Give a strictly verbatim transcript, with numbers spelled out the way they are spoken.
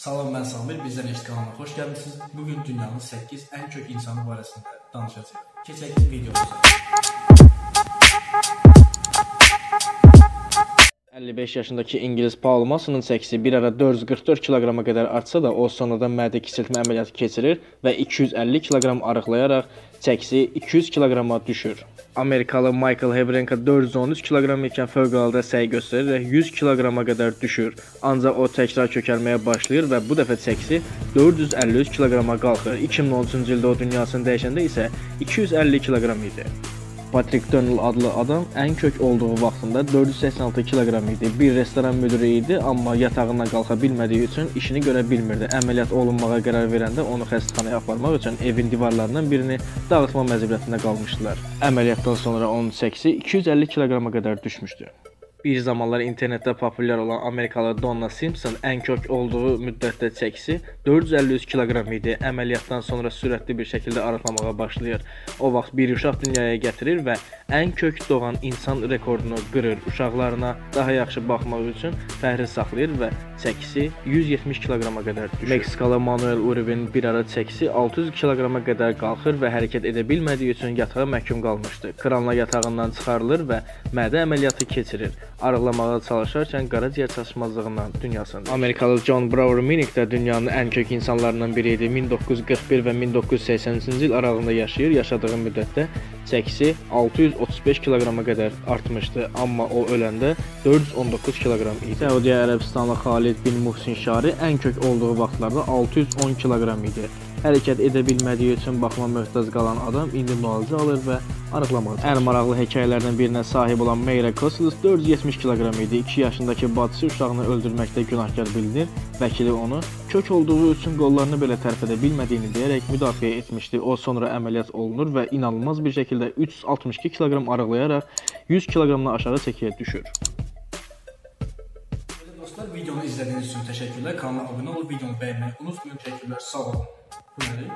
Salam, mən Samir, bizdən eşitlik alana xoş gəlmişsiniz. Bugün dünyanın səkkiz ən kök insanı barəsində danışacağıq. Keçək videomuza. əlli beş yaşındakı İngiliz Paul Mason'un çəkisi bir ara dörd yüz qırx dörd kiloqrama qədər artsa da, o sonradan mədə kiçiltmə əməliyyatı keçirir və iki yüz əlli kiloqram arıqlayaraq çəkisi iki yüz kiloqrama düşür. Amerikalı Michael Hevrenko dörd yüz on üç kiloqram ikən fövqəladə səy göstərərək yüz kiloqrama qədər düşür. Ancaq o təkrar kökəlməyə başlayır və bu dəfə çəkisi dörd yüz əlli üç kiloqrama qalxır. iki min on üçüncü ildə o dünyasını dəyişəndə isə iki yüz əlli kiloqram idi. Patrik Dönül adlı adam ən kök olduğu vaxtında dörd yüz səksən altı kiloqram idi. Bir restoran müdürü idi, amma yatağına qalxa bilmədiyi üçün işini görə bilmirdi. Əməliyyat olunmağa qərar verəndə onu xəstəxanaya aparmaq üçün evin divarlarından birini dağıtma məcburiyyətində qalmışdılar. Əməliyyatdan sonra onun çəkisi iki yüz əlli kiloqrama qədər düşmüşdü. Bir zamanlar internetdə populyar olan Amerikalı Donna Simpson ən kök olduğu müddətdə çəkisi dörd yüz əlli üç kiloqram idi. Əməliyyatdan sonra sürətli bir şəkildə arıqlamağa başlayır. O vaxt bir uşaq dünyaya gətirir və ən kök doğan insan rekordunu qırır. Uşaqlarına daha yaxşı baxmaq üçün fəhri saxlayır və çəkisi yüz yetmiş kiloqrama qədər düşür. Meksikalı Manuel Uribin bir ara çəkisi altı yüz kiloqrama qədər qalxır və hərəkət edə bilmədiyi üçün yatağa məhkum qalmışdı. Kranla yatağından çıxarılır və mədə əməliyyatı keçirir. Arıqlamağa çalışarkən qaraciyər çatışmazlığından dünyasında. Amerikalı John Browler Minnick də dünyanın ən kök insanlarından biri idi. min doqquz yüz qırx bir və min doqquz yüz səksən üçüncü il aralığında yaşayır. Yaşadığı müddətdə çəkisi altı yüz otuz beş kiloqrama qədər artmışdı, amma o öləndə dörd yüz on doqquz kiloqram idi. Səudiyyə Ərəbistanlı Xalit bin Muhsin Şari ən kök olduğu vaxtlarda altı yüz on kiloqram idi. Hərəkət edə bilmədiyi üçün baxıma möhtac qalan adam indi müalicə alır və arıqlamağa çalışır. Ən maraqlı hekayələrdən birinə sahib olan Meyra Kosilis dörd yüz yetmiş kiloqram idi. iki yaşındakı bacısı uşağını öldürməkdə günahkar bilinir. Vəkili onu kök olduğu üçün qollarını belə tərk edə bilmədiyini deyərək müdafiə etmişdi. O sonra əməliyyat olunur və inanılmaz bir şəkildə üç yüz altmış iki kiloqram arıqlayaraq yüz kiloqramdan aşağı çəkiyə düşür. Belə dostlar, videonu izlədiyiniz üçün təşəkkürlər. Kanala abunə olub videonu bəyənməyi unutmayın. Təşəkkürlər, sağ olun. Really?